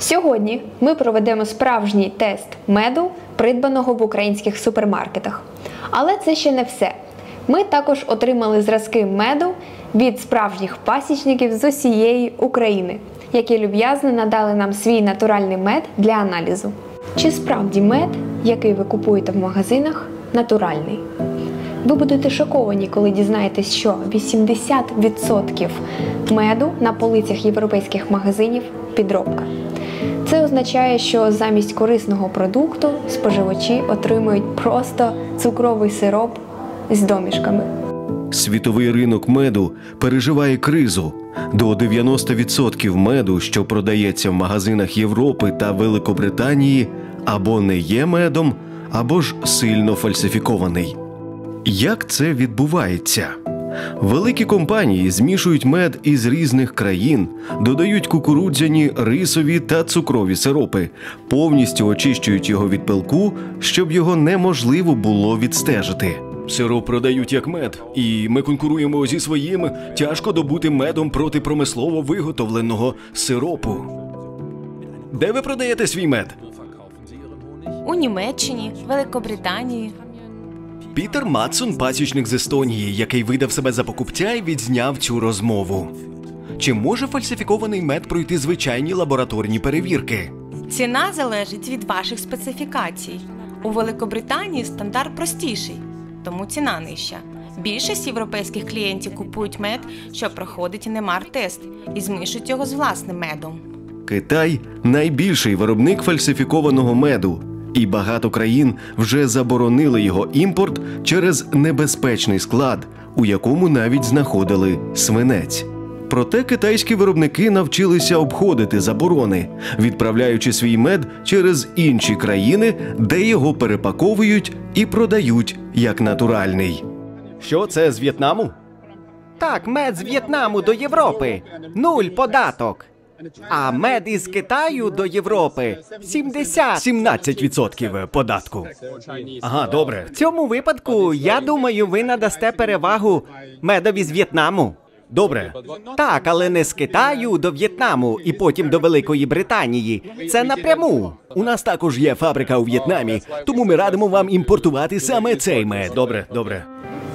Сьогодні ми проведемо справжній тест меду, придбаного в українських супермаркетах. Але це ще не все. Ми також отримали зразки меду від справжніх пасічників з усієї України, які люб'язно надали нам свій натуральний мед для аналізу. Чи справді мед, який ви купуєте в магазинах, натуральний? Ви будете шоковані, коли дізнаєтесь, що 80% меду на полицях європейських магазинів – підробка. Це означає, що замість корисного продукту споживачі отримують просто цукровий сироп з домішками. Світовий ринок меду переживає кризу. До 90% меду, що продається в магазинах Європи та Великобританії, або не є медом, або ж сильно фальсифікований. Як це відбувається? Великі компанії змішують мед із різних країн, додають кукурудзяні, рисові та цукрові сиропи, повністю очищують його від пилку, щоб його неможливо було відстежити. Сироп продають як мед, і ми конкуруємо зі своїм тяжкодобутим медом проти промислово виготовленого сиропу. Де ви продаєте свій мед? У Німеччині, Великобританії. Пітер Матсон – пасічник з Естонії, який видав себе за покупця і відзняв цю розмову. Чи може фальсифікований мед пройти звичайні лабораторні перевірки? Ціна залежить від ваших специфікацій. У Великобританії стандарт простіший, тому ціна нижча. Більшість європейських клієнтів купують мед, що проходить немар-тест, і змішують його з власним медом. Китай – найбільший виробник фальсифікованого меду. І багато країн вже заборонили його імпорт через небезпечний склад, у якому навіть знаходили свинець. Проте китайські виробники навчилися обходити заборони, відправляючи свій мед через інші країни, де його перепаковують і продають як натуральний. Що це з В'єтнаму? Так, мед з В'єтнаму до Європи. 0 податок. А мед із Китаю до Європи – 17% податку. Ага, добре. В цьому випадку, я думаю, ви надасте перевагу медові з В'єтнаму. Добре. Так, але не з Китаю до В'єтнаму і потім до Великої Британії. Це напряму. У нас також є фабрика у В'єтнамі, тому ми радимо вам імпортувати саме цей мед. Добре, добре.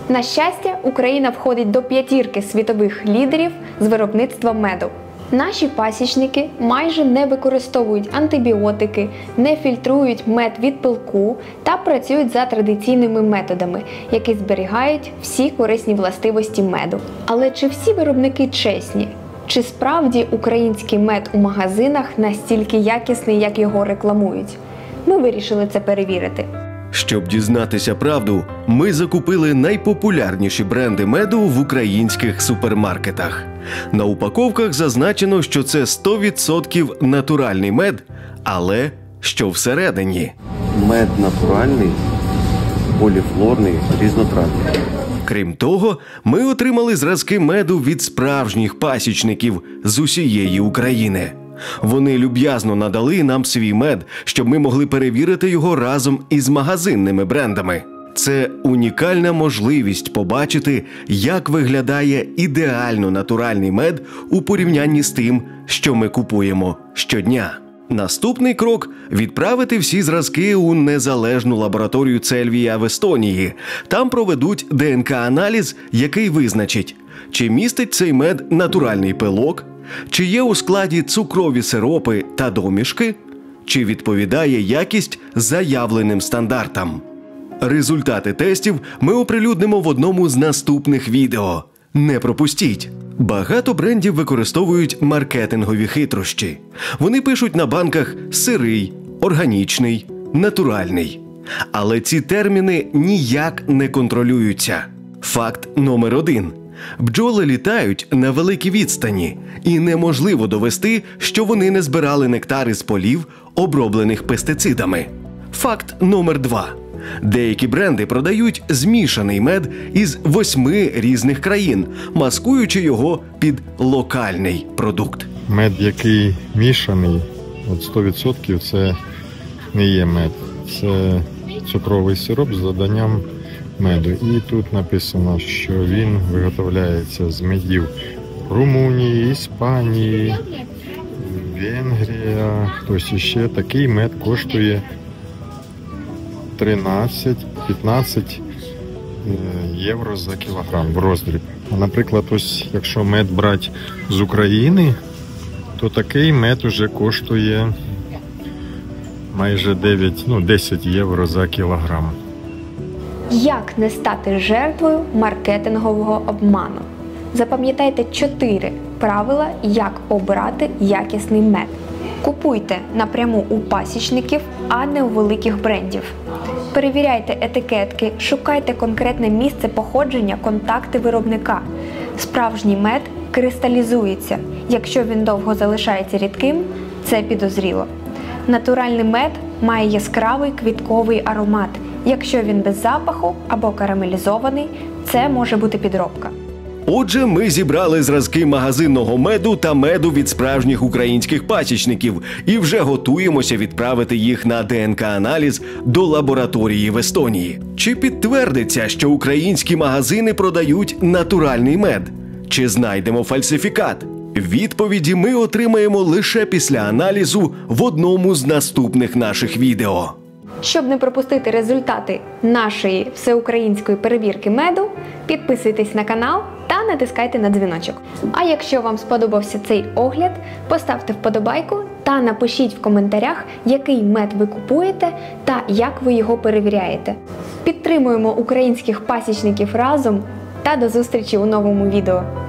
На щастя, Україна входить до 5-ки світових лідерів з виробництва меду. Наші пасічники майже не використовують антибіотики, не фільтрують мед від пилку та працюють за традиційними методами, які зберігають всі корисні властивості меду. Але чи всі виробники чесні? Чи справді український мед у магазинах настільки якісний, як його рекламують? Ми вирішили це перевірити. Щоб дізнатися правду, ми закупили найпопулярніші бренди меду в українських супермаркетах. На упаковках зазначено, що це 100% натуральний мед, але що всередині? Мед натуральний, поліфлорний, різнотравний. Крім того, ми отримали зразки меду від справжніх пасічників з усієї України. Вони люб'язно надали нам свій мед, щоб ми могли перевірити його разом із магазинними брендами. Це унікальна можливість побачити, як виглядає ідеально натуральний мед у порівнянні з тим, що ми купуємо щодня. Наступний крок – відправити всі зразки у незалежну лабораторію Celvia в Естонії. Там проведуть ДНК-аналіз, який визначить, чи містить цей мед натуральний пилок, чи є у складі цукрові сиропи та домішки, чи відповідає якість заявленим стандартам. Результати тестів ми оприлюднимо в одному з наступних відео. Не пропустіть! Багато брендів використовують маркетингові хитрощі. Вони пишуть на банках «сирий», «органічний», «натуральний». Але ці терміни ніяк не контролюються. Факт номер 1. Бджоли літають на великі відстані, і неможливо довести, що вони не збирали нектар із полів, оброблених пестицидами. Факт номер 2. Деякі бренди продають змішаний мед із 8 різних країн, маскуючи його під локальний продукт. Мед, який мішаний, от 100% це не є мед. Це цукровий сироп з доданням меду. І тут написано, що він виготовляється з медів Румунії, Іспанії, Венгрія, хтось іще. Такий мед коштує 13-15 євро за кілограм в роздріб. А, наприклад, ось якщо мед брати з України, то такий мед уже коштує майже 10 євро за кілограм. Як не стати жертвою маркетингового обману? Запам'ятайте 4 правила, як обрати якісний мед. Купуйте напряму у пасічників, а не у великих брендів. Перевіряйте етикетки, шукайте конкретне місце походження, контакти виробника. Справжній мед кристалізується. Якщо він довго залишається рідким, це підозріло. Натуральний мед має яскравий квітковий аромат. Якщо він без запаху або карамелізований, це може бути підробка. Отже, ми зібрали зразки магазинного меду та меду від справжніх українських пасічників і вже готуємося відправити їх на ДНК-аналіз до лабораторії в Естонії. Чи підтвердиться, що українські магазини продають натуральний мед? Чи знайдемо фальсифікат? Відповіді ми отримаємо лише після аналізу в одному з наступних наших відео. Щоб не пропустити результати нашої всеукраїнської перевірки меду, підписуйтесь на канал та натискайте на дзвіночок. А якщо вам сподобався цей огляд, поставте вподобайку та напишіть в коментарях, який мед ви купуєте та як ви його перевіряєте. Підтримуємо українських пасічників разом та до зустрічі у новому відео!